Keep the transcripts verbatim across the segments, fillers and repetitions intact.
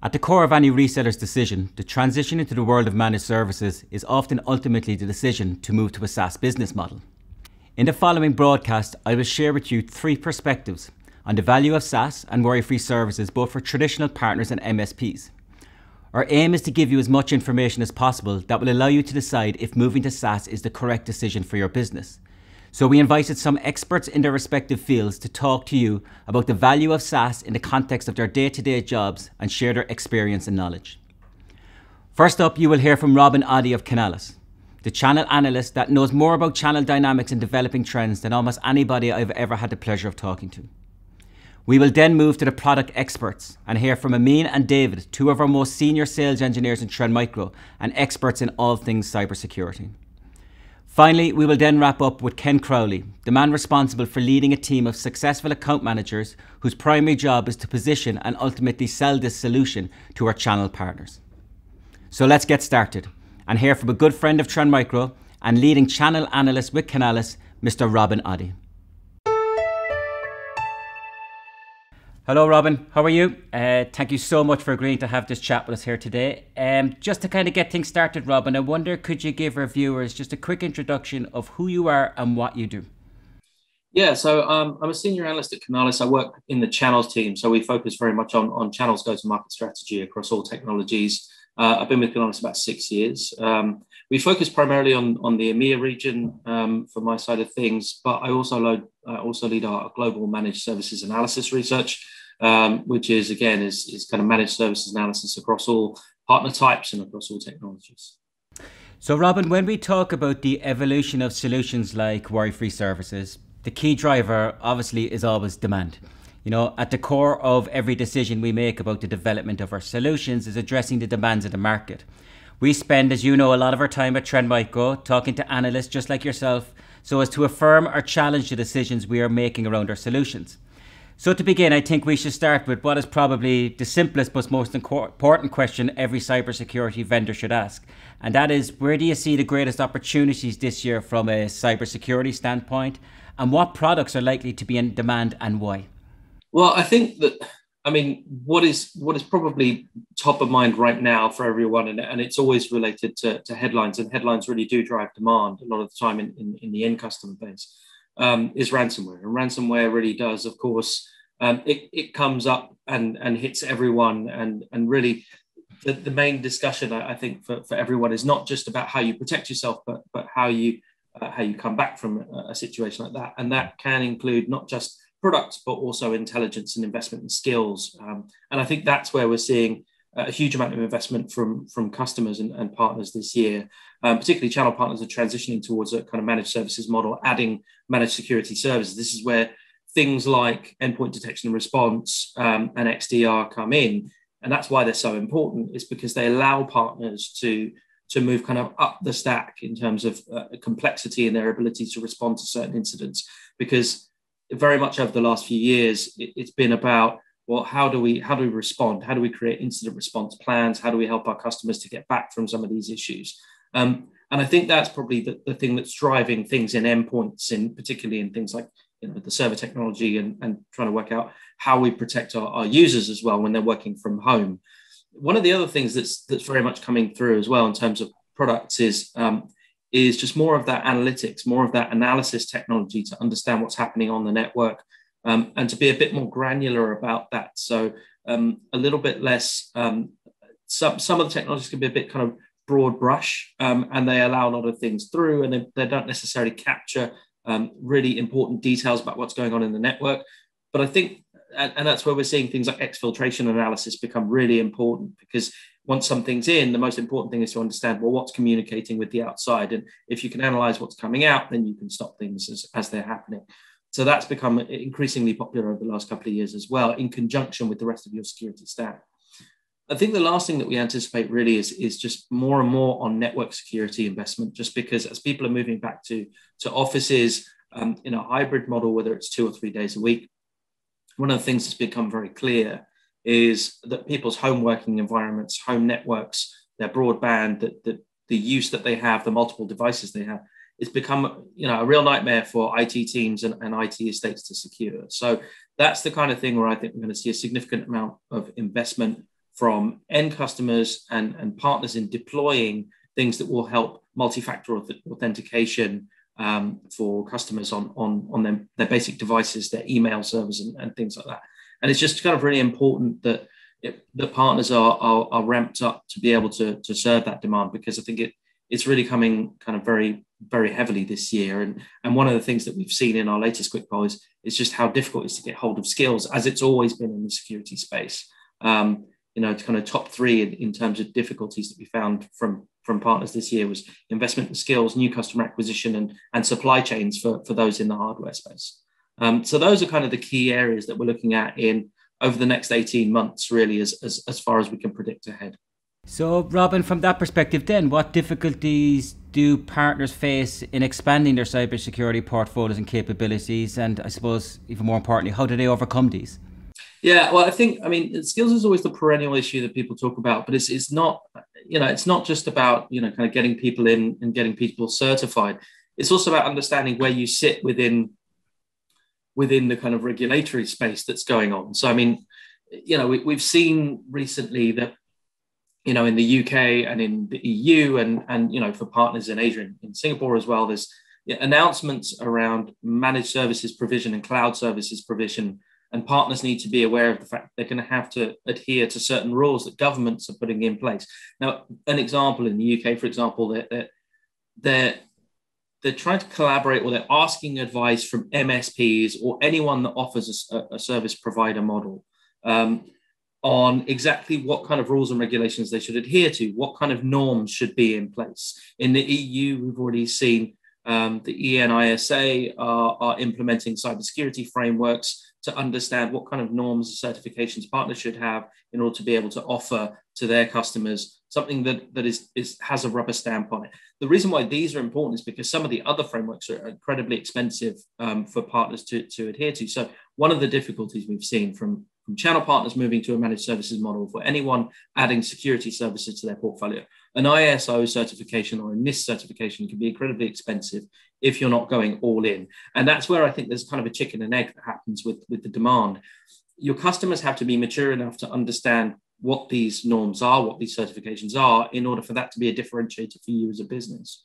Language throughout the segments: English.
At the core of any reseller's decision, the transition into the world of managed services is often ultimately the decision to move to a SaaS business model. In the following broadcast, I will share with you three perspectives on the value of SaaS and worry-free services both for traditional partners and M S Ps. Our aim is to give you as much information as possible that will allow you to decide if moving to SaaS is the correct decision for your business. So we invited some experts in their respective fields to talk to you about the value of SaaS in the context of their day-to-day jobs and share their experience and knowledge. First up, you will hear from Robin Oddy of Canalys, the channel analyst that knows more about channel dynamics and developing trends than almost anybody I've ever had the pleasure of talking to. We will then move to the product experts and hear from Amin and David, two of our most senior sales engineers in Trend Micro and experts in all things cybersecurity. Finally, we will then wrap up with Ken Crowley, the man responsible for leading a team of successful account managers whose primary job is to position and ultimately sell this solution to our channel partners. So let's get started and hear from a good friend of Trend Micro and leading channel analyst with Canalys, Mister Robin Oddy. Hello, Robin. How are you? Uh, thank you so much for agreeing to have this chat with us here today. Um, just to kind of get things started, Robin, I wonder, could you give our viewers just a quick introduction of who you are and what you do? Yeah, so um, I'm a senior analyst at Canalys. I work in the channels team, so we focus very much on, on channels go-to-market strategy across all technologies. Uh, I've been with Canalys about six years. Um, we focus primarily on, on the EMEA region um, for my side of things, but I also, load, I also lead our global managed services analysis research, Um, which is, again, is, is kind of managed services analysis across all partner types and across all technologies. So, Robin, when we talk about the evolution of solutions like worry-free services, the key driver, obviously, is always demand. You know, at the core of every decision we make about the development of our solutions is addressing the demands of the market. We spend, as you know, a lot of our time at Trend Micro talking to analysts just like yourself so as to affirm or challenge the decisions we are making around our solutions. So to begin, I think we should start with what is probably the simplest but most important question every cybersecurity vendor should ask. And that is, where do you see the greatest opportunities this year from a cybersecurity standpoint? And what products are likely to be in demand and why? Well, I think that, I mean, what is what is probably top of mind right now for everyone, and, and it's always related to, to headlines, and headlines really do drive demand a lot of the time in, in, in the end customer base. Um, is ransomware. And ransomware really does, of course, um, it, it comes up and, and hits everyone. And, and really, the, the main discussion, I, I think, for, for everyone is not just about how you protect yourself, but, but how you uh, how you come back from a, a situation like that. And that can include not just products, but also intelligence and investment and skills. Um, and I think that's where we're seeing a huge amount of investment from, from customers and, and partners this year. Um, particularly channel partners are transitioning towards a kind of managed services model, adding managed security services. This is where things like endpoint detection and response um, and X D R come in. And that's why they're so important, is because they allow partners to, to move kind of up the stack in terms of uh, complexity and their ability to respond to certain incidents. Because very much over the last few years, it, it's been about, well, how do we how do we respond? How do we create incident response plans? How do we help our customers to get back from some of these issues? Um, and I think that's probably the, the thing that's driving things in endpoints, in particularly in things like, you know, the server technology and, and trying to work out how we protect our, our users as well when they're working from home. One of the other things that's that's very much coming through as well in terms of products is um, is just more of that analytics, more of that analysis technology to understand what's happening on the network. Um, and to be a bit more granular about that. So um, a little bit less, um, some, some of the technologies can be a bit kind of broad brush um, and they allow a lot of things through, and they, they don't necessarily capture um, really important details about what's going on in the network. But I think, and, and that's where we're seeing things like exfiltration analysis become really important, because once something's in, the most important thing is to understand, well, what's communicating with the outside. And if you can analyze what's coming out, then you can stop things as, as they're happening. So that's become increasingly popular over the last couple of years as well, in conjunction with the rest of your security stack. I think the last thing that we anticipate really is, is just more and more on network security investment, just because as people are moving back to, to offices um, in a hybrid model, whether it's two or three days a week, one of the things that's become very clear is that people's home working environments, home networks, their broadband, that the, the use that they have, the multiple devices they have, it's become, you know, a real nightmare for I T teams and, and I T estates to secure. So that's the kind of thing where I think we're going to see a significant amount of investment from end customers and, and partners in deploying things that will help multi-factor authentication um, for customers on, on, on their, their basic devices, their email servers and, and things like that. And it's just kind of really important that it, the partners are, are, are ramped up to be able to, to serve that demand, because I think it it's really coming kind of very, very heavily this year. And, and one of the things that we've seen in our latest quick poll is, is just how difficult it is to get hold of skills, as it's always been in the security space. Um, you know, it's kind of top three in, in terms of difficulties that we found from, from partners this year was investment in skills, new customer acquisition, and, and supply chains for, for those in the hardware space. Um, so those are kind of the key areas that we're looking at in over the next eighteen months, really, as, as, as far as we can predict ahead. So, Robin, from that perspective then, what difficulties do partners face in expanding their cybersecurity portfolios and capabilities? And I suppose, even more importantly, how do they overcome these? Yeah, well, I think, I mean, skills is always the perennial issue that people talk about, but it's it's not, you know, it's not just about, you know, kind of getting people in and getting people certified. It's also about understanding where you sit within, within the kind of regulatory space that's going on. So, I mean, you know, we, we've seen recently that, you know, in the U K and in the E U and, and you know, for partners in Asia and in Singapore as well, there's announcements around managed services provision and cloud services provision. And partners need to be aware of the fact they're going to have to adhere to certain rules that governments are putting in place. Now, an example in the U K, for example, that they're, they're, they're trying to collaborate, or they're asking advice from M S Ps or anyone that offers a, a service provider model. Um, on exactly what kind of rules and regulations they should adhere to, what kind of norms should be in place. In the E U, we've already seen um, the E N I S A are, are implementing cybersecurity frameworks to understand what kind of norms and certifications partners should have in order to be able to offer to their customers something that, that is, is has a rubber stamp on it. The reason why these are important is because some of the other frameworks are incredibly expensive um, for partners to, to adhere to. So one of the difficulties we've seen from From channel partners moving to a managed services model, for anyone adding security services to their portfolio, an I S O certification or a NIST certification can be incredibly expensive if you're not going all in. And that's where I think there's kind of a chicken and egg that happens with, with the demand. Your customers have to be mature enough to understand what these norms are, what these certifications are, in order for that to be a differentiator for you as a business.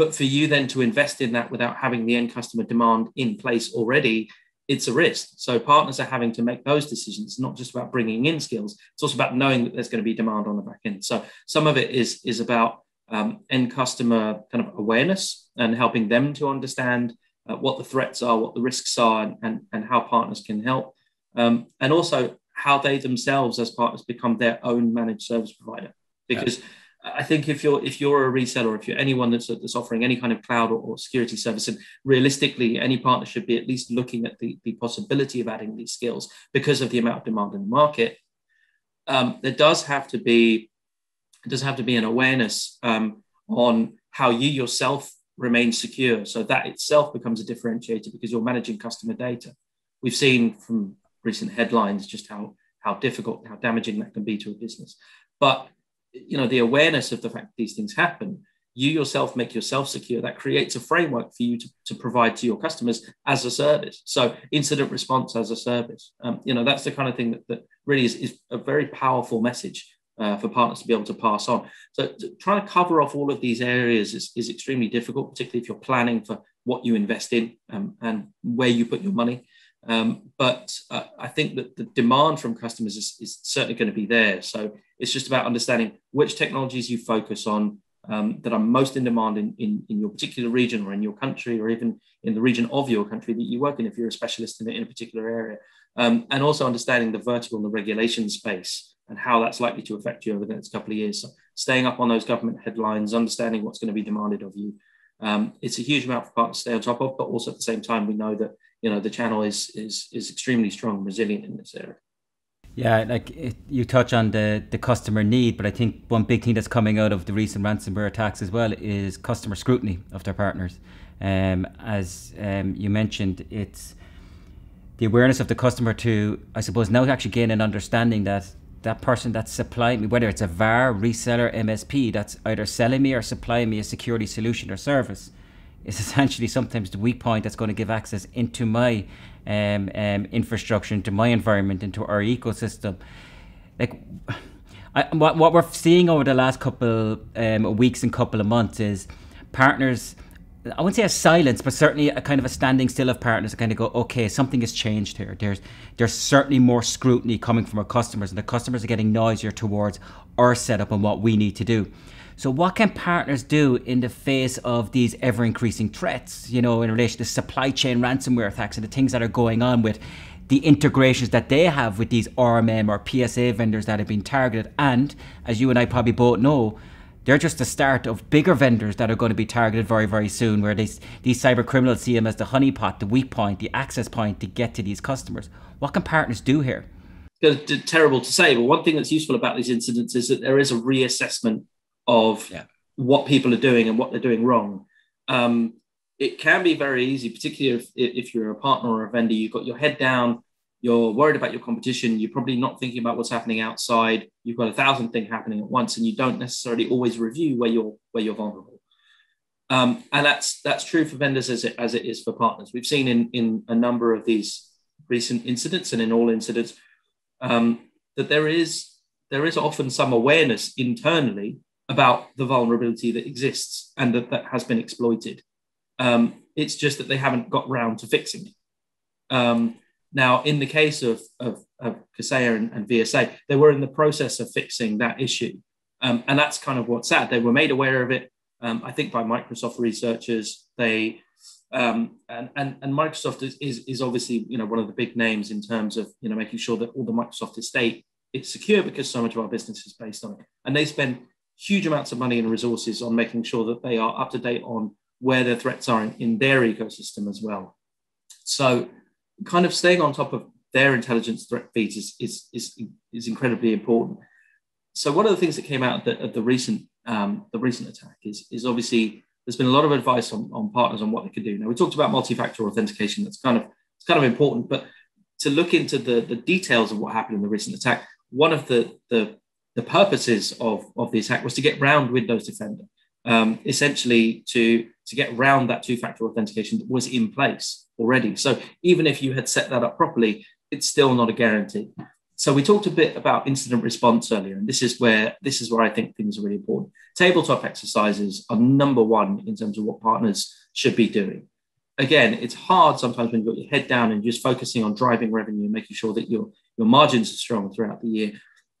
But for you then to invest in that without having the end customer demand in place already, it's a risk. So partners are having to make those decisions. It's not just about bringing in skills. It's also about knowing that there's going to be demand on the back end. So some of it is, is about um, end customer kind of awareness and helping them to understand uh, what the threats are, what the risks are, and, and, and how partners can help. Um, and also how they themselves as partners become their own managed service provider. Because yeah. I think if you're if you're a reseller, if you're anyone that's, that's offering any kind of cloud or, or security service, and realistically, any partner should be at least looking at the, the possibility of adding these skills because of the amount of demand in the market. Um, there does have to be does have to be an awareness um, on how you yourself remain secure. So that itself becomes a differentiator because you're managing customer data. We've seen from recent headlines just how how difficult, how damaging that can be to a business, but you know, the awareness of the fact that these things happen, you yourself make yourself secure. That creates a framework for you to, to provide to your customers as a service. So incident response as a service, um, you know, that's the kind of thing that, that really is, is a very powerful message uh, for partners to be able to pass on. So to, trying to cover off all of these areas is, is extremely difficult, particularly if you're planning for what you invest in um, and where you put your money. Um, but uh, I think that the demand from customers is, is certainly going to be there. So it's just about understanding which technologies you focus on um, that are most in demand in, in, in your particular region or in your country, or even in the region of your country that you work in if you're a specialist in, in a particular area. Um, and also understanding the vertical and the regulation space and how that's likely to affect you over the next couple of years. So staying up on those government headlines, understanding what's going to be demanded of you. Um, it's a huge amount for partners to stay on top of, but also at the same time, we know that you know the channel is is is extremely strong and resilient in this area. Yeah, like it, you touch on the the customer need, but I think one big thing that's coming out of the recent ransomware attacks as well is customer scrutiny of their partners. Um, as um, you mentioned, it's the awareness of the customer to, I suppose, now actually gain an understanding that that person that's supplying me, whether it's a V A R, reseller, M S P, that's either selling me or supplying me a security solution or service, is essentially sometimes the weak point that's going to give access into my um, um, infrastructure, into my environment, into our ecosystem. like I, what, what we're seeing over the last couple um, weeks and couple of months is partners, I wouldn't say a silence, but certainly a kind of a standing still of partners that kind of go, okay, something has changed here. There's there's certainly more scrutiny coming from our customers, and the customers are getting noisier towards our setup and what we need to do. So what can partners do in the face of these ever-increasing threats, you know, in relation to supply chain ransomware attacks and the things that are going on with the integrations that they have with these R M M or P S A vendors that have been targeted? And as you and I probably both know, they're just the start of bigger vendors that are going to be targeted very, very soon, where these, these cyber criminals see them as the honeypot, the weak point, the access point to get to these customers. What can partners do here? It's terrible to say, but one thing that's useful about these incidents is that there is a reassessment of yeah. what people are doing and what they're doing wrong. Um, it can be very easy, particularly if, if you're a partner or a vendor, you've got your head down, you're worried about your competition, you're probably not thinking about what's happening outside, you've got a thousand things happening at once, and you don't necessarily always review where you're where you're vulnerable. Um, and that's that's true for vendors as it, as it is for partners. We've seen in, in a number of these recent incidents, and in all incidents, um, that there is, there is often some awareness internally about the vulnerability that exists and that, that has been exploited. Um, it's just that they haven't got round to fixing it. Um, Now, in the case of, of, of Kaseya and, and V S A, they were in the process of fixing that issue. Um, and that's kind of what's sad. They were made aware of it, um, I think, by Microsoft researchers. They um, and, and, and Microsoft is, is, is obviously, you know, one of the big names in terms of, you know, making sure that all the Microsoft estate is secure, because so much of our business is based on it. And they spend huge amounts of money and resources on making sure that they are up to date on where their threats are in, in their ecosystem as well. So kind of staying on top of their intelligence threat feeds is, is, is, is incredibly important. So one of the things that came out at the, at the recent um, the recent attack is, is obviously there's been a lot of advice on, on partners on what they could do. Now, we talked about multi-factor authentication. That's kind of, it's kind of important, but to look into the, the details of what happened in the recent attack, one of the, the, the purposes of, of the attack was to get round Windows Defender, um, essentially to, to get round that two-factor authentication that was in place already. So even if you had set that up properly, it's still not a guarantee. So we talked a bit about incident response earlier, and this is where this is where I think things are really important. Tabletop exercises are number one in terms of what partners should be doing. Again, it's hard sometimes when you've got your head down and just focusing on driving revenue and making sure that your, your margins are strong throughout the year,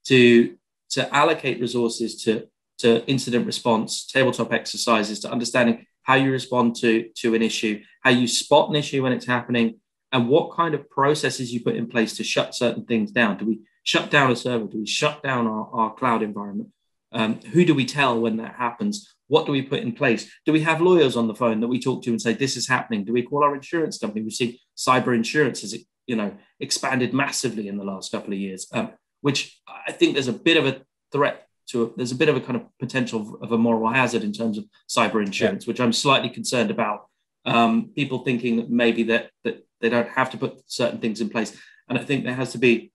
to, to allocate resources to, to incident response, tabletop exercises, to understanding how you respond to, to an issue, how you spot an issue when it's happening, and what kind of processes you put in place to shut certain things down. Do we shut down a server? Do we shut down our, our cloud environment? Um, who do we tell when that happens? What do we put in place? Do we have lawyers on the phone that we talk to and say, this is happening? Do we call our insurance company? We've seen cyber insurance has, you know, expanded massively in the last couple of years, um, which I think there's a bit of a threat to a, there's a bit of a kind of potential of a moral hazard in terms of cyber insurance, yeah. which I'm slightly concerned about. Um, people thinking that maybe that, that they don't have to put certain things in place. And I think there has to be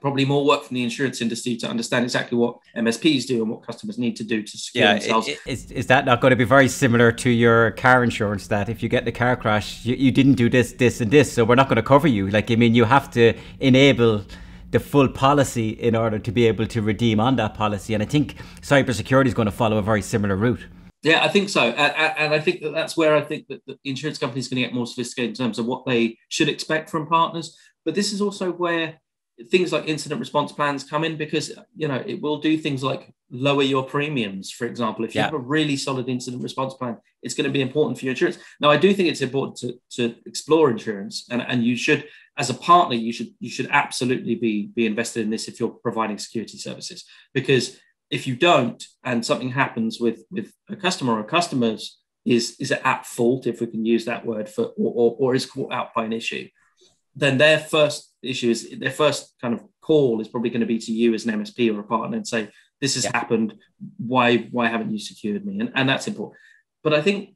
probably more work from the insurance industry to understand exactly what M S Ps do and what customers need to do to secure yeah, themselves. It, it, is, is that not going to be very similar to your car insurance, that if you get in a car crash, you, you didn't do this, this and this, so we're not going to cover you? Like, I mean, you have to enable the full policy in order to be able to redeem on that policy. And I think cybersecurity is going to follow a very similar route. Yeah, I think so. And, and I think that that's where I think that the insurance companies are going to get more sophisticated in terms of what they should expect from partners. But this is also where things like incident response plans come in, because, you know, it will do things like lower your premiums, for example. If you yeah. have a really solid incident response plan, it's going to be important for your insurance. Now, I do think it's important to, to explore insurance, and, and you should, as a partner, you should you should absolutely be, be invested in this if you're providing security services, because if you don't and something happens with, with a customer or customers is, is at fault, if we can use that word, for or, or, or is caught out by an issue, then their first issue is, their first kind of call is probably going to be to you as an M S P or a partner and say, this has yeah. happened, why why haven't you secured me? And, and that's important. But I think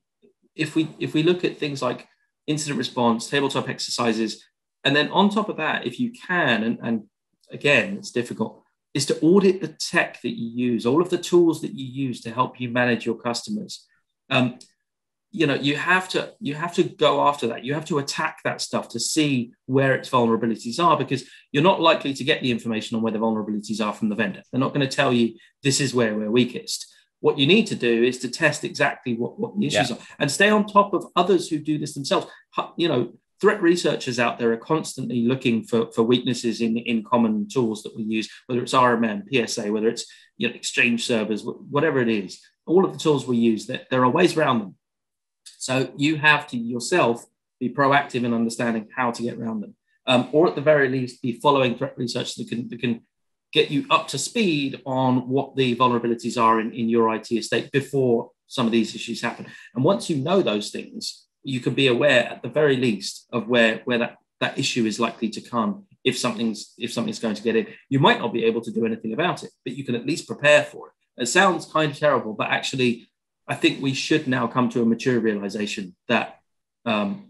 if we if we look at things like incident response, tabletop exercises, and then on top of that, if you can, and, and again, it's difficult, is to audit the tech that you use, all of the tools that you use to help you manage your customers. Um, you know, you have to you have to go after that. You have to attack that stuff to see where its vulnerabilities are, because you're not likely to get the information on where the vulnerabilities are from the vendor. They're not going to tell you this is where we're weakest. What you need to do is to test exactly what, what the issues yeah. are, and stay on top of others who do this themselves. You know, threat researchers out there are constantly looking for, for weaknesses in, in common tools that we use, whether it's R M M, P S A, whether it's you know, Exchange servers, whatever it is, all of the tools we use, that there are ways around them. So you have to yourself be proactive in understanding how to get around them, um, or at the very least be following threat research that can, that can get you up to speed on what the vulnerabilities are in, in your I T estate before some of these issues happen. And once you know those things, you can be aware at the very least of where, where that, that issue is likely to come if something's, if something's going to get in. You might not be able to do anything about it, but you can at least prepare for it. It sounds kind of terrible, but actually, I think we should now come to a mature realization that um,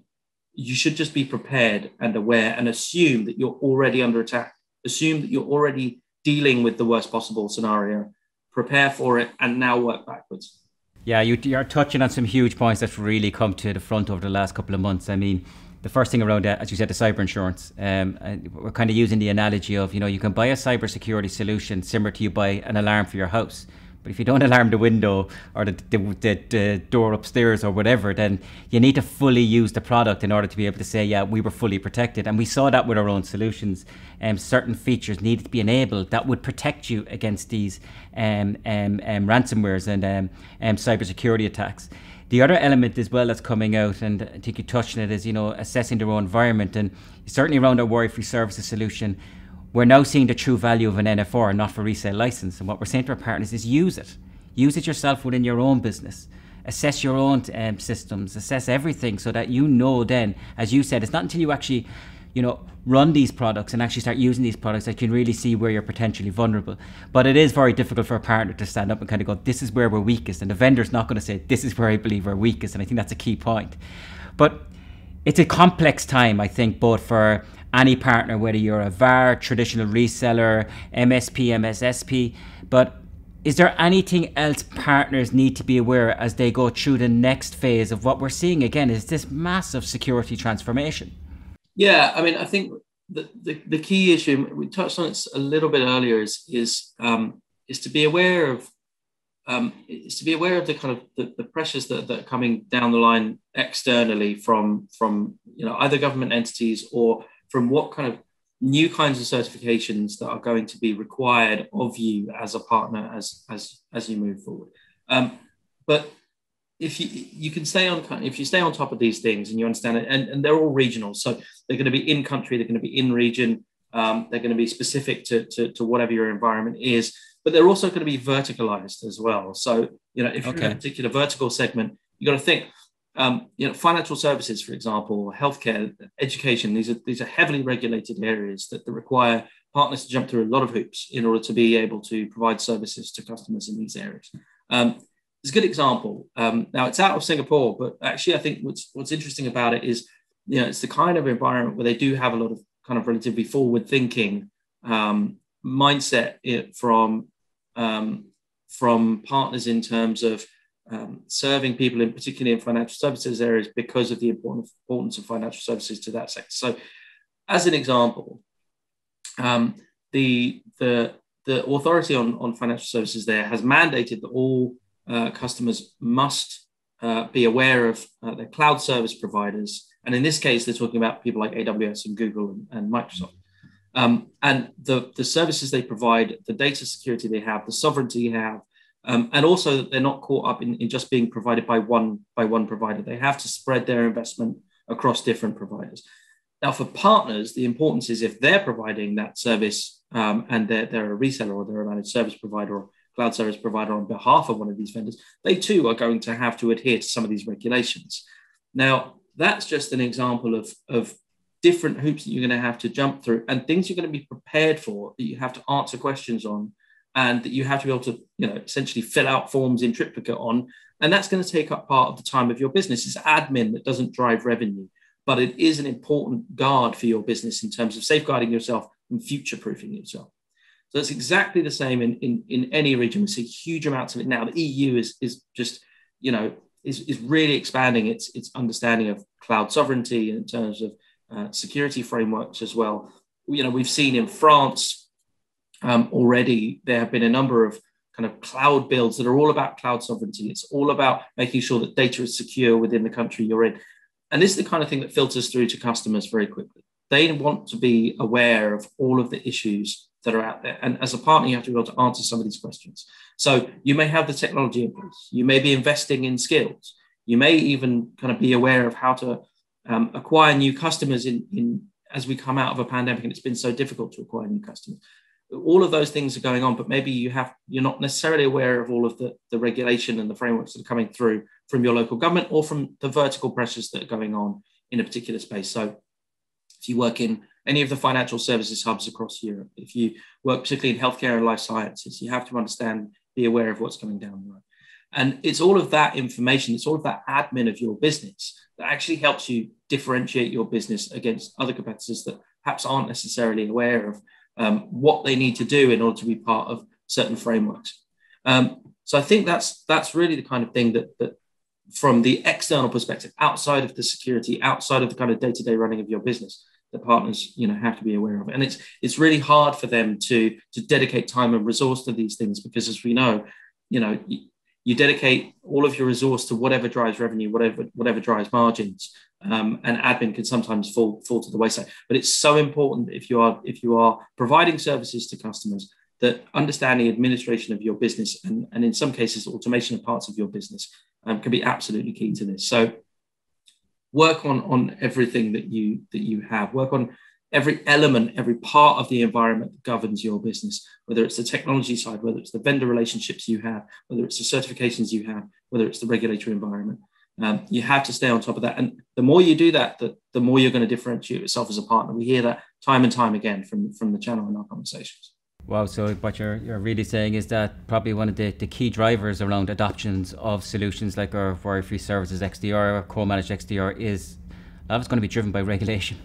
you should just be prepared and aware, and assume that you're already under attack, assume that you're already dealing with the worst possible scenario, prepare for it, and now work backwards. Yeah, you, you're touching on some huge points that's really come to the front over the last couple of months. I mean, the first thing around that, as you said, the cyber insurance, um, we're kind of using the analogy of, you know, you can buy a cybersecurity solution similar to you buy an alarm for your house. But if you don't alarm the window or the, the, the, the door upstairs or whatever, then you need to fully use the product in order to be able to say, yeah, we were fully protected. And we saw that with our own solutions. Um, certain features needed to be enabled that would protect you against these um, um, um, ransomwares and um, um, cybersecurity attacks. The other element as well that's coming out, and I think you touched on it, is, you know, assessing their own environment. And certainly around our Worry-Free Services solution, we're now seeing the true value of an N F R, not for resale license. And what we're saying to our partners is use it. Use it yourself within your own business. Assess your own um, systems, assess everything, so that you know then, as you said, it's not until you actually, you know, run these products and actually start using these products that you can really see where you're potentially vulnerable. But it is very difficult for a partner to stand up and kind of go, this is where we're weakest. And the vendor's not going to say, this is where I believe we're weakest. And I think that's a key point. But it's a complex time, I think, both for any partner, whether you're a V A R, traditional reseller, M S P, M S S P. But is there anything else partners need to be aware of as they go through the next phase of what we're seeing again is this massive security transformation? Yeah, I mean, I think the, the, the key issue, we touched on it a little bit earlier, is, is, um, is to be aware of Um, is to be aware of the kind of the, the pressures that, that are coming down the line externally from, from you know, either government entities or from what kind of new kinds of certifications that are going to be required of you as a partner as as as you move forward. Um, but if you you can stay on if you stay on top of these things and you understand it, and, and they're all regional, so they're going to be in country, they're going to be in region, um, they're going to be specific to, to to whatever your environment is. But they're also going to be verticalized as well. So, you know, if you're okay. in a particular vertical segment, you've got to think, um, you know, financial services, for example, healthcare, education, these are, these are heavily regulated areas that, that require partners to jump through a lot of hoops in order to be able to provide services to customers in these areas. Um, there's a good example. Um, now, it's out of Singapore, but actually, I think what's, what's interesting about it is, you know, it's the kind of environment where they do have a lot of kind of relatively forward thinking um, mindset from Um, from partners in terms of um, serving people, in particularly in financial services areas, because of the importance of financial services to that sector. So, as an example, um, the, the, the authority on, on financial services there has mandated that all uh, customers must uh, be aware of uh, their cloud service providers. And in this case, they're talking about people like A W S and Google and, and Microsoft. Um, and the, the services they provide, the data security they have, the sovereignty they have, um, and also that they're not caught up in, in just being provided by one, by one provider. They have to spread their investment across different providers. Now, for partners, the importance is if they're providing that service um, and they're, they're a reseller or they're a managed service provider or cloud service provider on behalf of one of these vendors, they too are going to have to adhere to some of these regulations. Now, that's just an example of, of different hoops that you're going to have to jump through, and things you're going to be prepared for, that you have to answer questions on, and that you have to be able to, you know, essentially fill out forms in triplicate on. And that's going to take up part of the time of your business. It's admin that doesn't drive revenue, but it is an important guard for your business in terms of safeguarding yourself and future-proofing yourself. So it's exactly the same in, in, in any region. We see huge amounts of it now. The E U is, is just, you know, is, is really expanding its, its understanding of cloud sovereignty in terms of uh, security frameworks as well. You know, we've seen in France um, already, there have been a number of kind of cloud builds that are all about cloud sovereignty. It's all about making sure that data is secure within the country you're in. And this is the kind of thing that filters through to customers very quickly. They want to be aware of all of the issues that are out there. And as a partner, you have to be able to answer some of these questions. So you may have the technology in place. You may be investing in skills. You may even kind of be aware of how to um, acquire new customers in, in as we come out of a pandemic, and it's been so difficult to acquire new customers. All of those things are going on, but maybe you have, you're not necessarily aware of all of the, the regulation and the frameworks that are coming through from your local government or from the vertical pressures that are going on in a particular space. So if you work in any of the financial services hubs across Europe, if you work particularly in healthcare and life sciences, you have to understand, be aware of what's coming down the road. And it's all of that information, it's all of that admin of your business that actually helps you differentiate your business against other competitors that perhaps aren't necessarily aware of um, what they need to do in order to be part of certain frameworks. Um, so I think that's that's really the kind of thing that, that from the external perspective, outside of the security, outside of the kind of day-to-day running of your business, the partners, you know, have to be aware of. And it's it's really hard for them to, to dedicate time and resource to these things because, as we know, you know, you, you dedicate all of your resource to whatever drives revenue, whatever whatever drives margins, um, and admin can sometimes fall fall to the wayside. But it's so important if you are if you are providing services to customers that understanding administration of your business and, and in some cases automation of parts of your business um, can be absolutely key to this. So work on, on everything that you that you have. Work on every element, every part of the environment that governs your business, whether it's the technology side, whether it's the vendor relationships you have, whether it's the certifications you have, whether it's the regulatory environment. Um, you have to stay on top of that. And the more you do that, the, the more you're going to differentiate yourself as a partner. We hear that time and time again from, from the channel in our conversations. Wow, so what you're, you're really saying is that probably one of the, the key drivers around adoptions of solutions like our Worry-Free Services X D R or co-managed X D R is a lot of it's going to be driven by regulation.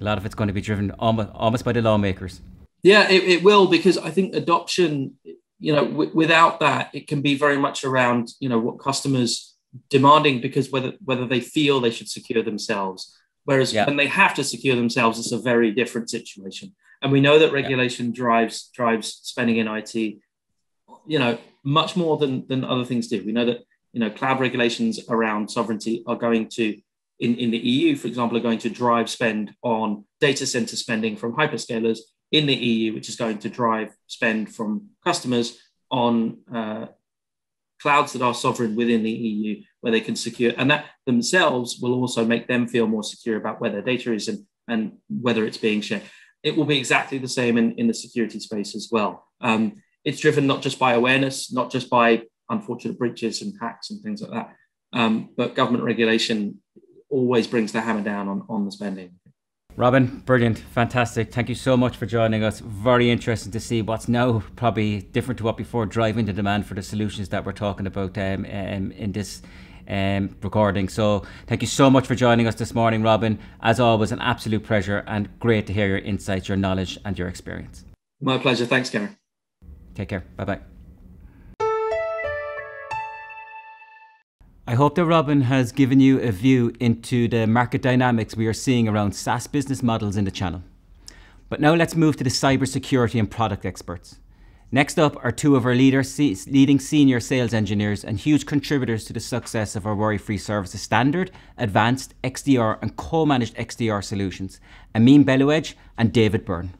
A lot of it's going to be driven almost, almost by the lawmakers. Yeah, it, it will, because I think adoption, you know, w- without that, it can be very much around, you know, what customers demanding because whether whether they feel they should secure themselves. Whereas yeah. when they have to secure themselves, it's a very different situation. And we know that regulation yeah. drives drives spending in I T, you know, much more than, than other things do. We know that, you know, cloud regulations around sovereignty are going to, In, in the E U, for example, are going to drive spend on data center spending from hyperscalers in the E U, which is going to drive spend from customers on uh, clouds that are sovereign within the E U, where they can secure. And that themselves will also make them feel more secure about where their data is and, and whether it's being shared. It will be exactly the same in, in the security space as well. Um, it's driven not just by awareness, not just by unfortunate breaches and hacks and things like that, um, but government regulation always brings the hammer down on, on the spending. Robin, brilliant, fantastic. Thank you so much for joining us. Very interesting to see what's now probably different to what before, driving the demand for the solutions that we're talking about um, um, in this um, recording. So thank you so much for joining us this morning, Robin. As always, an absolute pleasure and great to hear your insights, your knowledge and your experience. My pleasure. Thanks, Karen. Take care. Bye-bye. I hope that Robin has given you a view into the market dynamics we are seeing around SaaS business models in the channel. But now let's move to the cybersecurity and product experts. Next up are two of our leaders, leading senior sales engineers and huge contributors to the success of our Worry-Free Services Standard, Advanced, X D R and Co-Managed X D R solutions, Amin Belouedj and David Byrne.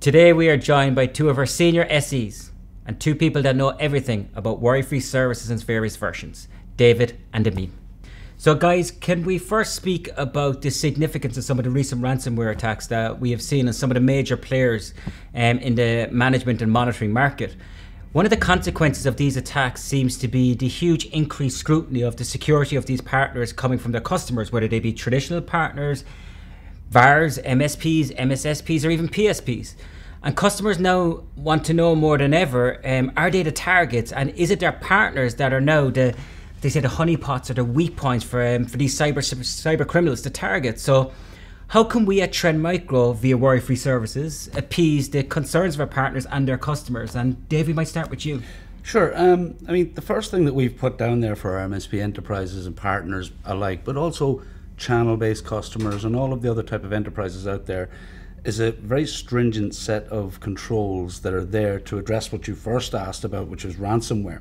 Today we are joined by two of our senior S Es and two people that know everything about Worry-Free Services and its various versions, David and Amin. So guys, can we first speak about the significance of some of the recent ransomware attacks that we have seen in some of the major players um, in the management and monitoring market? One of the consequences of these attacks seems to be the huge increased scrutiny of the security of these partners coming from their customers, whether they be traditional partners, V A Rs, M S Ps, M S S Ps, or even P S Ps. And customers now want to know more than ever, um, are they the targets, and is it their partners that are now the, they say the honeypots or the weak points for um, for these cyber cyber criminals to target? So How can we at Trend Micro, via Worry-Free Services, appease the concerns of our partners and their customers? And Dave, we might start with you. Sure. Um, I mean, the first thing that we've put down there for our M S P enterprises and partners alike, but also channel-based customers and all of the other type of enterprises out there, is a very stringent set of controls that are there to address what you first asked about, which is ransomware.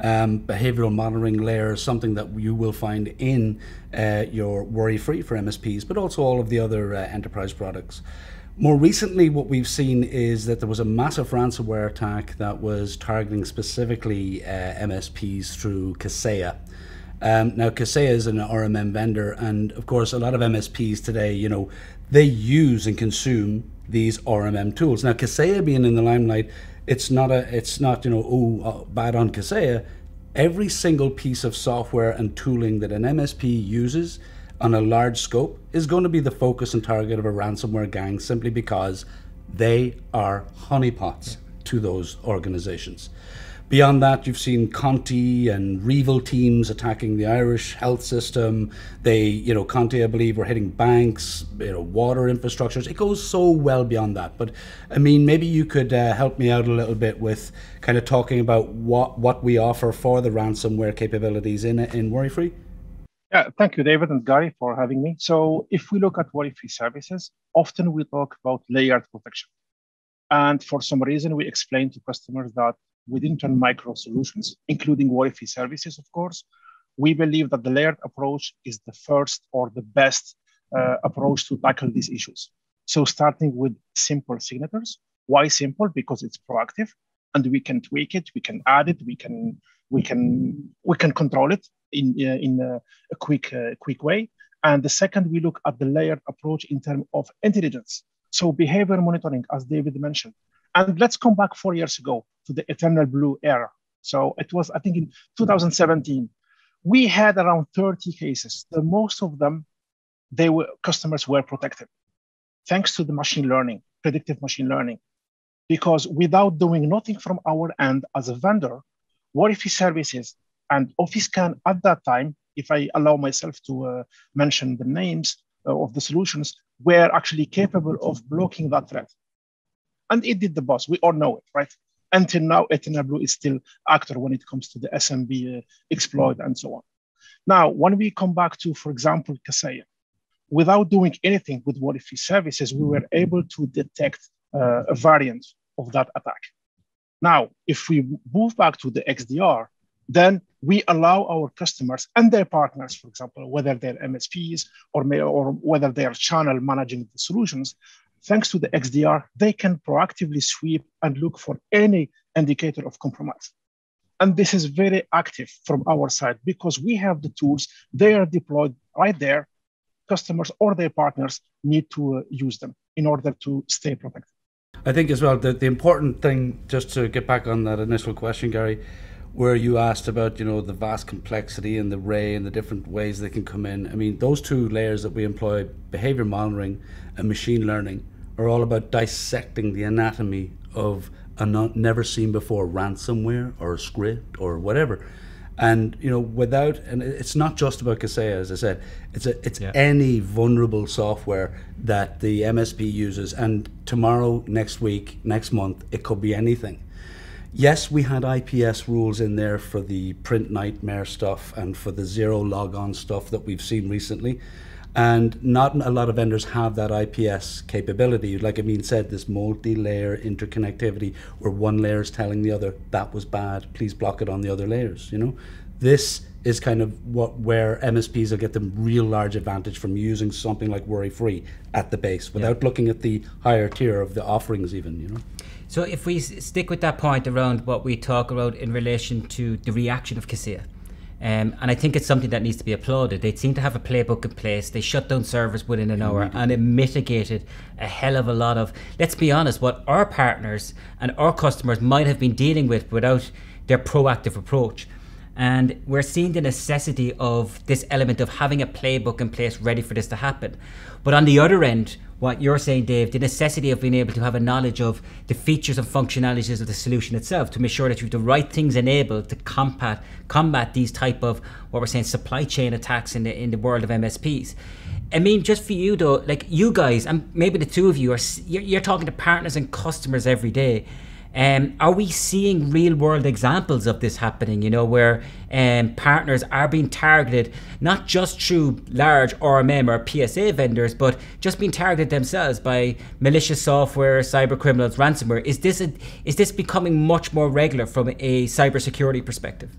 Um, behavioral monitoring layer is something that you will find in uh, your Worry-Free for M S Ps, but also all of the other uh, enterprise products. More recently, what we've seen is that there was a massive ransomware attack that was targeting specifically uh, M S Ps through Kaseya. Um, now, Kaseya is an R M M vendor, and of course, a lot of M S Ps today, you know, they use and consume these R M M tools. Now, Kaseya being in the limelight, it's not a, it's not you know, oh, bad on Kaseya. Every single piece of software and tooling that an M S P uses on a large scope is going to be the focus and target of a ransomware gang, simply because they are honeypots yeah. to those organizations. Beyond that, you've seen Conti and Revil teams attacking the Irish health system. They, you know, Conti, I believe, were hitting banks, you know, water infrastructures. It goes so well beyond that. But, I mean, maybe you could uh, help me out a little bit with kind of talking about what, what we offer for the ransomware capabilities in, in Worry-Free. Yeah, thank you, David and Gary, for having me. So if we look at Worry-Free Services, often we talk about layered protection. And for some reason, we explain to customers that within Trend Micro solutions, including Worry-Free Services, of course, we believe that the layered approach is the first or the best uh, approach to tackle these issues. So starting with simple signatures. Why simple? Because it's proactive, and we can tweak it, we can add it, we can we can we can control it in uh, in uh, a quick uh, quick way. And the second, we look at the layered approach in terms of intelligence. So behavior monitoring, as David mentioned. And let's come back four years ago to the EternalBlue era. So it was, I think, in two thousand seventeen, we had around thirty cases. The most of them, they were customers were protected, thanks to the machine learning, predictive machine learning. Because without doing nothing from our end as a vendor, Worry-Free Services and OfficeScan at that time, if I allow myself to uh, mention the names uh, of the solutions, were actually capable of blocking that threat. And it did the boss. We all know it, right? Until now, EternalBlue is still actor when it comes to the S M B uh, exploit and so on. Now, when we come back to, for example, Kaseya, without doing anything with Worry-Free Services, we were able to detect uh, a variant of that attack. Now, if we move back to the X D R, then we allow our customers and their partners, for example, whether they're M S Ps or, may, or whether they are channel managing the solutions, thanks to the X D R, they can proactively sweep and look for any indicator of compromise. And this is very active from our side because we have the tools, they are deployed right there. Customers or their partners need to uh, use them in order to stay protected. I think as well that the important thing, just to get back on that initial question, Gary, where you asked about, you know, the vast complexity and the array and the different ways they can come in. I mean, those two layers that we employ, behavior monitoring and machine learning, are all about dissecting the anatomy of a not, never seen before ransomware or a script or whatever. And, you know, without, and it's not just about Kaseya, as I said, it's a, it's yeah. any vulnerable software that the M S P uses. And tomorrow, next week, next month, it could be anything. Yes, we had I P S rules in there for the PrintNightmare stuff and for the ZeroLogon stuff that we've seen recently. And not a lot of vendors have that I P S capability. Like Amin said, this multi-layer interconnectivity where one layer is telling the other, that was bad, please block it on the other layers, you know? This is kind of what where M S Ps will get the real large advantage from using something like Worry-Free at the base without yeah. looking at the higher tier of the offerings even, you know? So if we stick with that point around what we talk about in relation to the reaction of Kaseya, um, and I think it's something that needs to be applauded. They seem to have a playbook in place. They shut down servers within an hour and it mitigated a hell of a lot of, let's be honest, what our partners and our customers might have been dealing with without their proactive approach. And we're seeing the necessity of this element of having a playbook in place ready for this to happen. But on the other end, what you're saying, Dave, the necessity of being able to have a knowledge of the features and functionalities of the solution itself to make sure that you have the right things enabled to combat, combat these type of, what we're saying, supply chain attacks in the, in the world of M S Ps. I mean, just for you though, like you guys, and maybe the two of you, are you're, you're talking to partners and customers every day. Um, are we seeing real world examples of this happening, you know, where um, partners are being targeted, not just through large R M M or P S A vendors, but just being targeted themselves by malicious software, cyber criminals, ransomware? Is this, a, is this becoming much more regular from a cybersecurity perspective?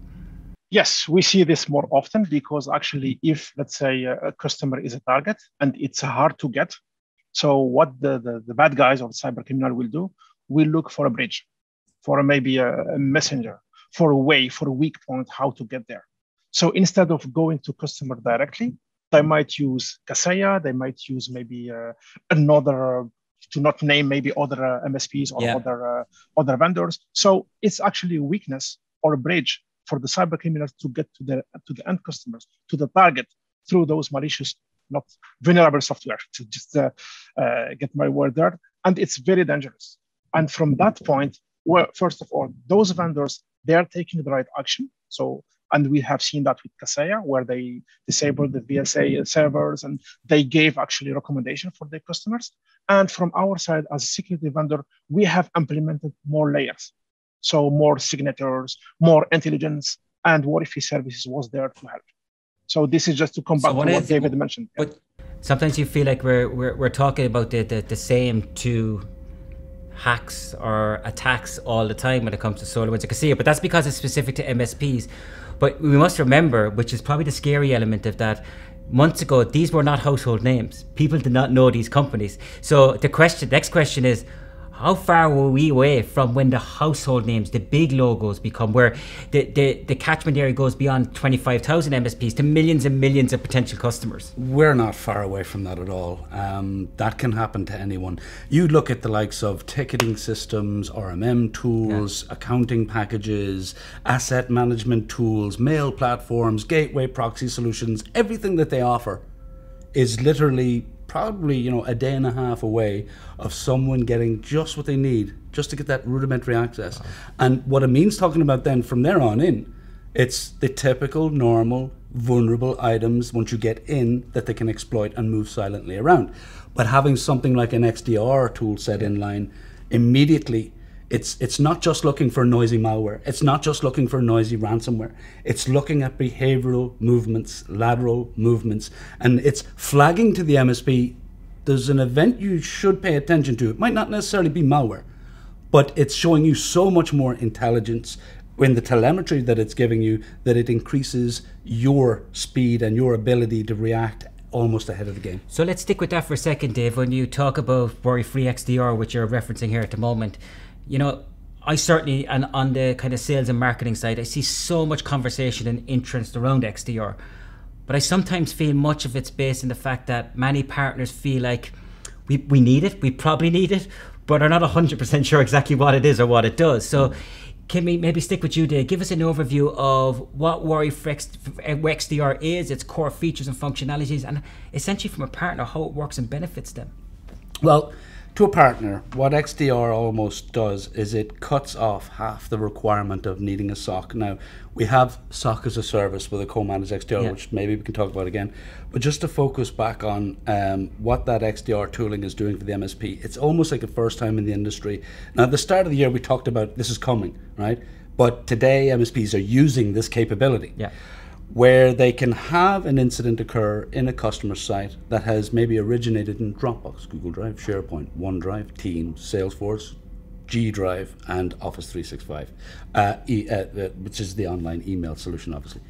Yes, we see this more often because actually if, let's say, a customer is a target and it's hard to get, so what the, the, the bad guys or the cyber criminal will do, we look for a bridge, for maybe a messenger, for a way, for a weak point, how to get there. So instead of going to customer directly, they might use Kaseya, they might use maybe uh, another, to not name maybe other uh, M S Ps or yeah. other, uh, other vendors. So it's actually a weakness or a bridge for the cyber criminals to get to the, to the end customers, to the target through those malicious, not vulnerable software, to just uh, uh, get my word there. And it's very dangerous. And from that point, well, first of all, those vendors, they are taking the right action. So, and we have seen that with Kaseya, where they disabled the V S A servers and they gave actually recommendation for their customers. And from our side, as a security vendor, we have implemented more layers. So more signatures, more intelligence, and Worry-Free Services was there to help. So this is just to come back so what to what is, David mentioned. But sometimes you feel like we're, we're, we're talking about the, the, the same two hacks or attacks all the time when it comes to SolarWinds and Kaseya, but that's because it's specific to M S Ps. But we must remember, which is probably the scary element of that, months ago, these were not household names. People did not know these companies. So the question, next question is, how far were we away from when the household names, the big logos become, where the, the, the catchment area goes beyond twenty-five thousand M S Ps to millions and millions of potential customers? We're not far away from that at all. Um, that can happen to anyone. You look at the likes of ticketing systems, R M M tools, yeah. accounting packages, asset management tools, mail platforms, gateway proxy solutions, everything that they offer is literally probably, you know, a day and a half away of someone getting just what they need, just to get that rudimentary access. Wow. And what Amin's talking about then, from there on in, it's the typical, normal, vulnerable items once you get in that they can exploit and move silently around. But having something like an X D R tool set in line, immediately, it's, it's not just looking for noisy malware. It's not just looking for noisy ransomware. It's looking at behavioral movements, lateral movements, and it's flagging to the M S P, there's an event you should pay attention to. It might not necessarily be malware, but it's showing you so much more intelligence in the telemetry that it's giving you that it increases your speed and your ability to react almost ahead of the game. So let's stick with that for a second, Dave. When you talk about Worry-Free X D R, which you're referencing here at the moment, you know, I certainly, and on the kind of sales and marketing side, I see so much conversation and interest around X D R. But I sometimes feel much of it's based in the fact that many partners feel like we, we need it, we probably need it, but are not one hundred percent sure exactly what it is or what it does. So can we maybe stick with you, Dave? Give us an overview of what Worry-Free X D R is, its core features and functionalities, and essentially from a partner, how it works and benefits them. Well, to a partner, what X D R almost does is it cuts off half the requirement of needing a S O C. Now, we have S O C as a service with a co-managed X D R, yeah. which maybe we can talk about again. But just to focus back on um, what that X D R tooling is doing for the M S P, it's almost like a first time in the industry. Now, at the start of the year, we talked about this is coming, right? But today, M S Ps are using this capability. Yeah. Where they can have an incident occur in a customer site that has maybe originated in Dropbox, Google Drive, SharePoint, OneDrive, Teams, Salesforce, G Drive, and Office three sixty-five, uh, e, uh, uh, which is the online email solution, obviously.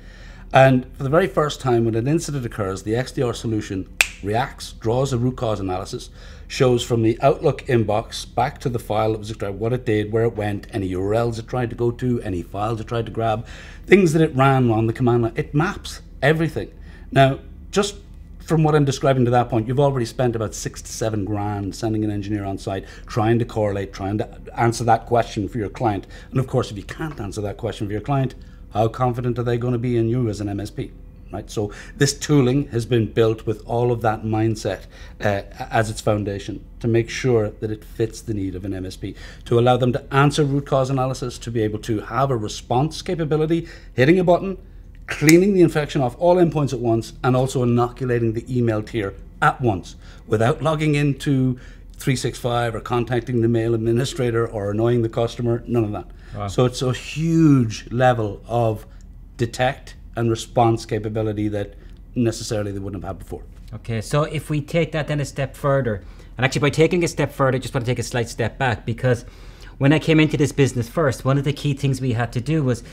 And for the very first time, when an incident occurs, the X D R solution reacts, draws a root cause analysis, shows from the Outlook inbox back to the file that was extracted, what it did, where it went, any U R Ls it tried to go to, any files it tried to grab, things that it ran on the command line. It maps everything. Now, just from what I'm describing to that point, you've already spent about six to seven grand sending an engineer on site, trying to correlate, trying to answer that question for your client. And of course, if you can't answer that question for your client, How confident are they going to be in you as an M S P? Right? So this tooling has been built with all of that mindset uh, as its foundation to make sure that it fits the need of an M S P, to allow them to answer root cause analysis, to be able to have a response capability, hitting a button, cleaning the infection off all endpoints at once, and also inoculating the email tier at once without logging into three sixty-five or contacting the mail administrator or annoying the customer, none of that. Wow. So it's a huge level of detect and response capability that necessarily they wouldn't have had before. Okay, so if we take that then a step further, and actually by taking a step further, I just want to take a slight step back, because when I came into this business first, one of the key things we had to do was,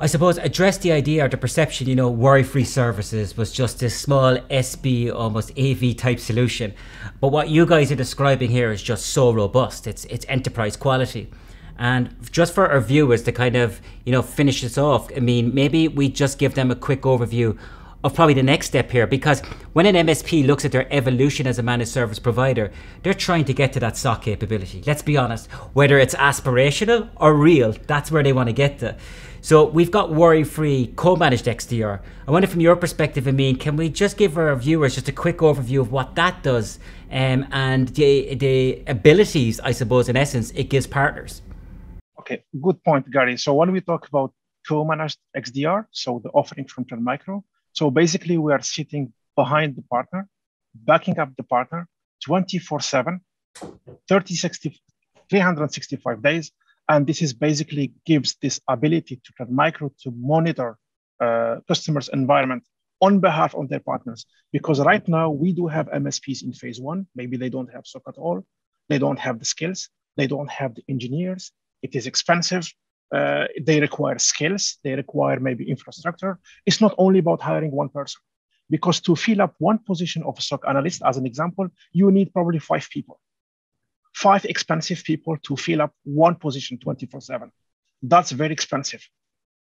I suppose, address the idea or the perception, you know, worry-free services was just this small S B, almost A V type solution. But what you guys are describing here is just so robust. It's, it's enterprise quality. And just for our viewers to kind of, you know, finish this off, I mean, maybe we just give them a quick overview of probably the next step here, because when an M S P looks at their evolution as a managed service provider, they're trying to get to that sock capability. Let's be honest, whether it's aspirational or real, that's where they want to get to. So we've got worry-free co-managed X D R. I wonder from your perspective, Amin, can we just give our viewers just a quick overview of what that does um, and the, the abilities, I suppose, in essence, it gives partners? Okay, good point, Gary. So when we talk about co-managed X D R, so the offering from Trend Micro, so basically we are sitting behind the partner, backing up the partner twenty-four seven, three sixty-five days. And this is basically gives this ability to Trend Micro to monitor uh, customers' environment on behalf of their partners. Because right now we do have M S Ps in phase one. Maybe they don't have sock at all. They don't have the skills. They don't have the engineers. It is expensive. Uh, they require skills. They require maybe infrastructure. It's not only about hiring one person. Because to fill up one position of a sock analyst, as an example, you need probably five people. Five expensive people to fill up one position twenty-four seven. That's very expensive.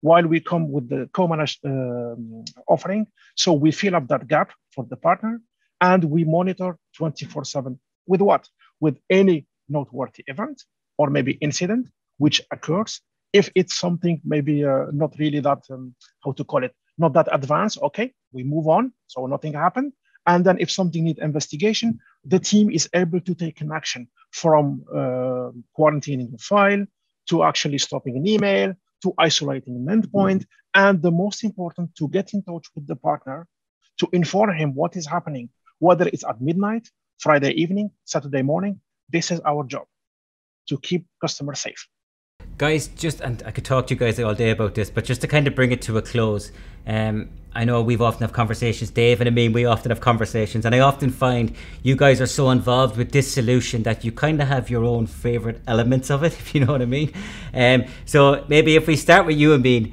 While we come with the co-managed um, offering, so we fill up that gap for the partner, and we monitor twenty-four seven with what? With any noteworthy event or maybe incident which occurs. If it's something maybe uh, not really that, um, how to call it, not that advanced, okay, we move on, so nothing happened. And then if something needs investigation, the team is able to take an action from uh, quarantining a file to actually stopping an email, to isolating an endpoint, and the most important, to get in touch with the partner to inform him what is happening, whether it's at midnight, Friday evening, Saturday morning. This is our job, to keep customers safe. Guys, just, and I could talk to you guys all day about this, but just to kind of bring it to a close, um, I know we've often have conversations, Dave and Amin, we often have conversations, and I often find you guys are so involved with this solution that you kind of have your own favorite elements of it, if you know what I mean. Um, so maybe if we start with you, Amin,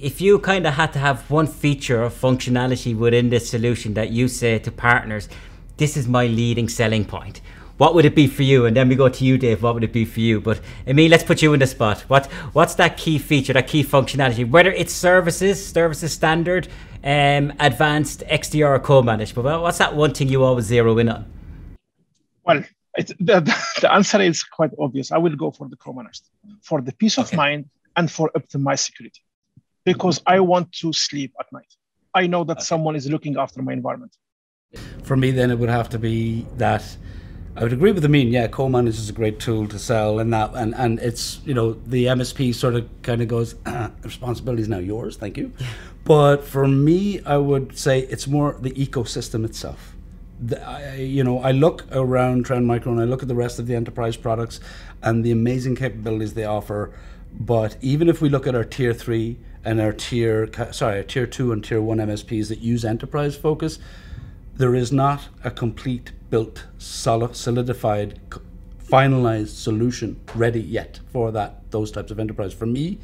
if you kind of had to have one feature or functionality within this solution that you say to partners, this is my leading selling point, what would it be for you? And then we go to you, Dave, what would it be for you? But Amin, let's put you in the spot. What, what's that key feature, that key functionality, whether it's services, services standard, um, advanced, X D R or co-managed, but what's that one thing you always zero in on? Well, it's, the, the answer is quite obvious. I will go for the co-managed, for the peace okay. of mind and for optimized security, because I want to sleep at night. I know that okay. someone is looking after my environment. For me, then it would have to be that, I would agree with Amin, yeah, co-managed is a great tool to sell, and that, and, and it's, you know, the M S P sort of kind of goes, ah, responsibility is now yours, thank you. Yeah. But for me, I would say it's more the ecosystem itself. The, I, you know, I look around Trend Micro and I look at the rest of the enterprise products and the amazing capabilities they offer, but even if we look at our tier three and our tier, sorry, our tier two and tier one M S Ps that use enterprise focus, there is not a complete built, solid, solidified, finalized solution ready yet for that, those types of enterprise. For me,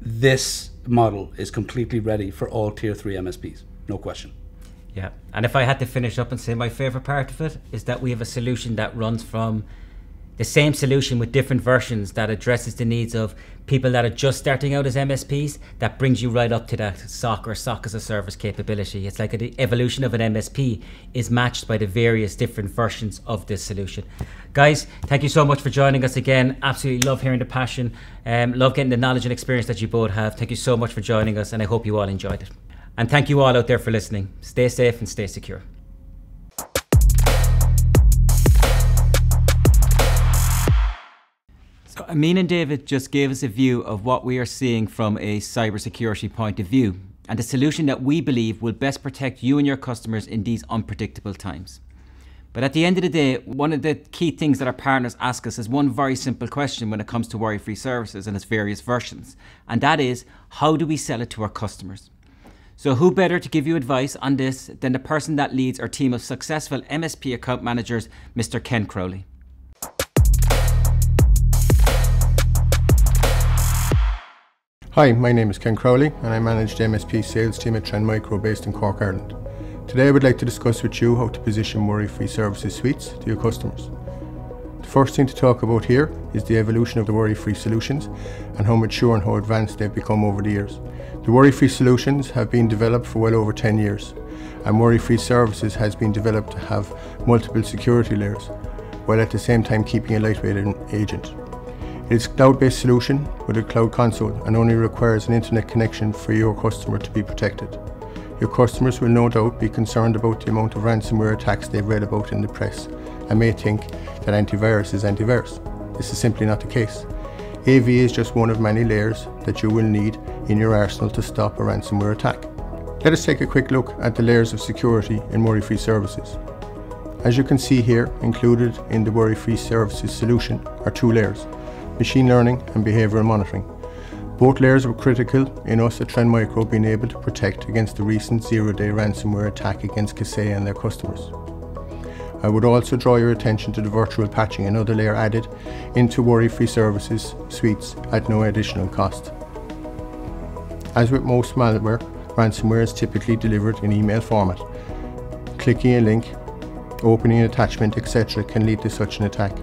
this model is completely ready for all tier three M S Ps, no question. Yeah, and if I had to finish up and say my favorite part of it is that we have a solution that runs from the same solution with different versions that addresses the needs of people that are just starting out as M S Ps, that brings you right up to that S O C or S O C as a service capability. It's like the evolution of an M S P is matched by the various different versions of this solution. Guys, thank you so much for joining us again. Absolutely love hearing the passion, um, love getting the knowledge and experience that you both have. Thank you so much for joining us, and I hope you all enjoyed it. And thank you all out there for listening. Stay safe and stay secure. Amin and David just gave us a view of what we are seeing from a cybersecurity point of view and the solution that we believe will best protect you and your customers in these unpredictable times. But at the end of the day, one of the key things that our partners ask us is one very simple question when it comes to Worry-Free Services and its various versions, and that is, how do we sell it to our customers? So who better to give you advice on this than the person that leads our team of successful M S P account managers, Mister Ken Crowley. Hi, my name is Ken Crowley and I manage the M S P sales team at Trend Micro based in Cork, Ireland. Today I would like to discuss with you how to position Worry-Free Services suites to your customers. The first thing to talk about here is the evolution of the Worry-Free solutions and how mature and how advanced they've become over the years. The Worry-Free solutions have been developed for well over ten years, and Worry-Free Services has been developed to have multiple security layers, while at the same time keeping a lightweight agent. It's a cloud-based solution with a cloud console and only requires an internet connection for your customer to be protected. Your customers will no doubt be concerned about the amount of ransomware attacks they've read about in the press and may think that antivirus is antivirus. This is simply not the case. A V is just one of many layers that you will need in your arsenal to stop a ransomware attack. Let us take a quick look at the layers of security in Worry-Free Services. As you can see here, included in the Worry-Free Services solution are two layers: machine learning and behavioural monitoring. Both layers were critical in us at Trend Micro being able to protect against the recent zero-day ransomware attack against Kaseya and their customers. I would also draw your attention to the virtual patching, another layer added into Worry-Free Services suites at no additional cost. As with most malware, ransomware is typically delivered in email format. Clicking a link, opening an attachment, et cetera can lead to such an attack.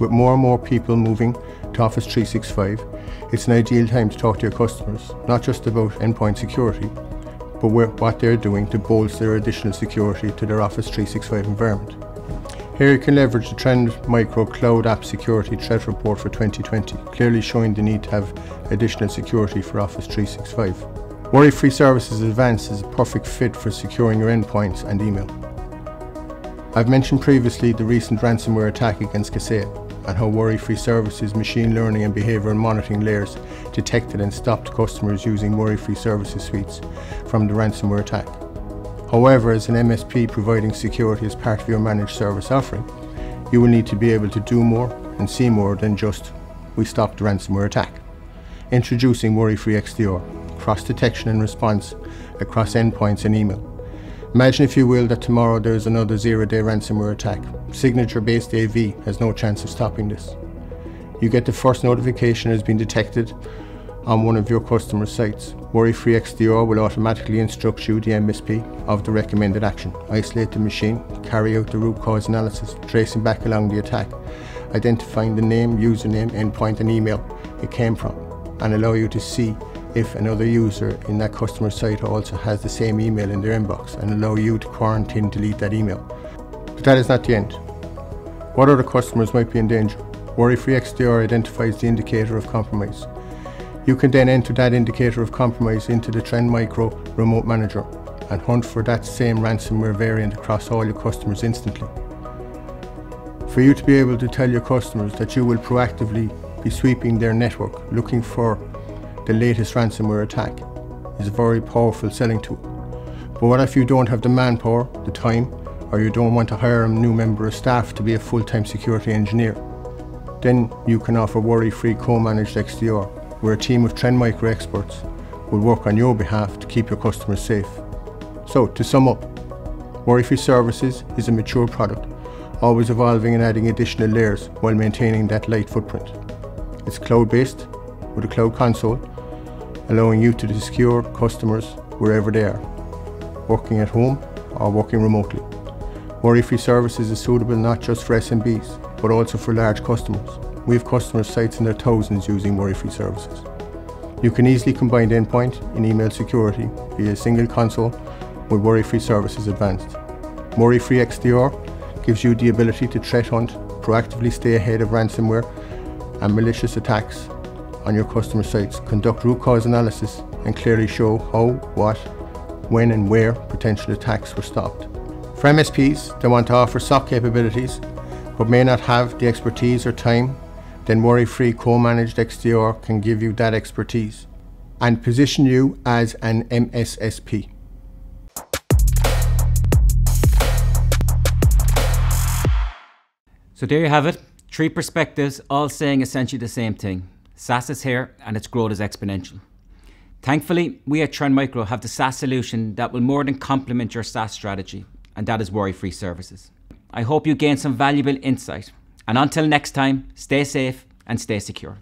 With more and more people moving to Office three sixty-five, it's an ideal time to talk to your customers, not just about endpoint security, but what they're doing to bolster their additional security to their Office three sixty-five environment. Here you can leverage the Trend Micro Cloud App Security Threat Report for twenty twenty, clearly showing the need to have additional security for Office three sixty-five. Worry-Free Services Advanced is a perfect fit for securing your endpoints and email. I've mentioned previously the recent ransomware attack against Kaseya and how Worry-Free Services machine learning and behavioural monitoring layers detected and stopped customers using Worry-Free Services suites from the ransomware attack. However, as an M S P providing security as part of your managed service offering, you will need to be able to do more and see more than just, we stopped the ransomware attack. Introducing Worry-Free X D R, cross-detection and response across endpoints and email. Imagine, if you will, that tomorrow there is another zero-day ransomware attack. Signature-based A V has no chance of stopping this. You get the first notification has been detected on one of your customer sites. Worry-Free X D R will automatically instruct you, the M S P, of the recommended action. Isolate the machine, carry out the root cause analysis, tracing back along the attack, identifying the name, username, endpoint and email it came from, and allow you to see if another user in that customer site also has the same email in their inbox, and allow you to quarantine, delete that email. But that is not the end. What other customers might be in danger? Worry-Free X D R identifies the indicator of compromise. You can then enter that indicator of compromise into the Trend Micro Remote Manager and hunt for that same ransomware variant across all your customers instantly. For you to be able to tell your customers that you will proactively be sweeping their network looking for the latest ransomware attack is a very powerful selling tool. But what if you don't have the manpower, the time, or you don't want to hire a new member of staff to be a full-time security engineer? Then you can offer Worry-Free Co-Managed X D R, where a team of Trend Micro experts will work on your behalf to keep your customers safe. So, to sum up, Worry-Free Services is a mature product, always evolving and adding additional layers while maintaining that light footprint. It's cloud-based, with a cloud console, allowing you to secure customers wherever they are, working at home or working remotely. Worry-Free Services is suitable not just for S M Bs, but also for large customers. We have customer sites in their thousands using Worry-Free Services. You can easily combine endpoint and email security via a single console with Worry-Free Services Advanced. Worry-Free X D R gives you the ability to threat hunt, proactively stay ahead of ransomware and malicious attacks on your customer sites, conduct root cause analysis and clearly show how, what, when and where potential attacks were stopped. For M S Ps that want to offer S O C capabilities but may not have the expertise or time, then Worry-Free co-managed X D R can give you that expertise and position you as an M S S P. So there you have it, three perspectives all saying essentially the same thing. SaaS is here and its growth is exponential. Thankfully, we at Trend Micro have the SaaS solution that will more than complement your SaaS strategy, and that is Worry-Free Services. I hope you gain some valuable insight, and until next time, stay safe and stay secure.